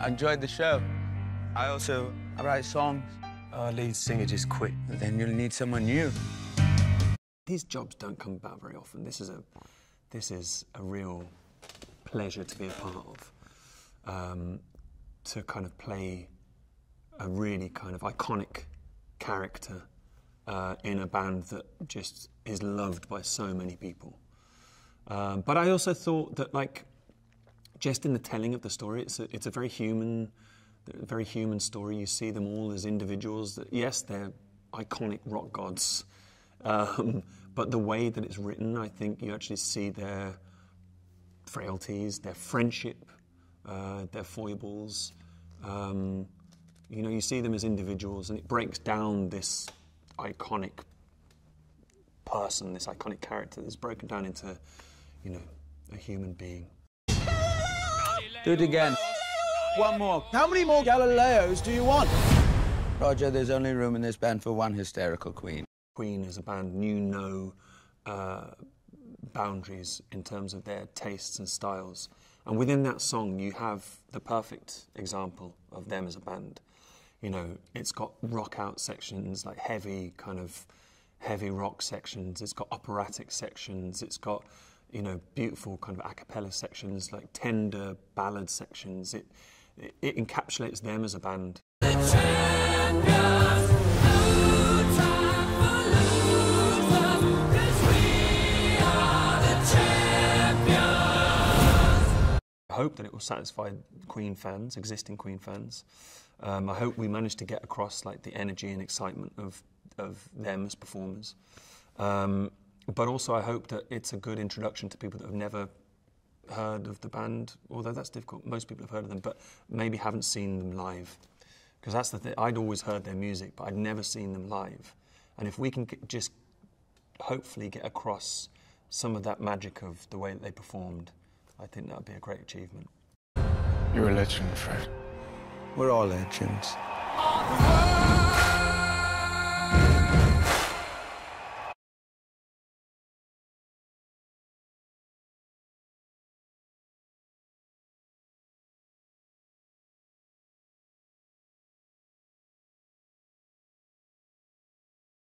I enjoyed the show. I also write songs. Our lead singer just quit. Then you'll need someone new. These jobs don't come about very often. This is a real pleasure to be a part of. To kind of play a really kind of iconic character in a band that just is loved by so many people. But I also thought that, like, just in the telling of the story, it's a very human story. You see them all as individuals. That, yes, they're iconic rock gods, but the way that it's written, I think you actually see their frailties, their friendship, their foibles. You know, you see them as individuals, and it breaks down this iconic person, this iconic character that's broken down into, you know, a human being. Do it again. One more. How many more Galileos do you want? Roger, there's only room in this band for one hysterical queen. Queen is a band knew no boundaries in terms of their tastes and styles. And within that song, you have the perfect example of them as a band. You know, it's got rock out sections, like heavy, kind of heavy rock sections. It's got operatic sections. It's got, you know, beautiful kind of a cappella sections, like tender ballad sections. It encapsulates them as a band. I hope that it will satisfy Queen fans, existing Queen fans. I hope we managed to get across, like, the energy and excitement of them as performers. But also I hope that it's a good introduction to people that have never heard of the band, although that's difficult. Most people have heard of them, but maybe haven't seen them live. Because that's the thing. I'd always heard their music, but I'd never seen them live. And if we can just hopefully get across some of that magic of the way that they performed, I think that would be a great achievement. You're a legend, Fred. We're all legends. Arthur!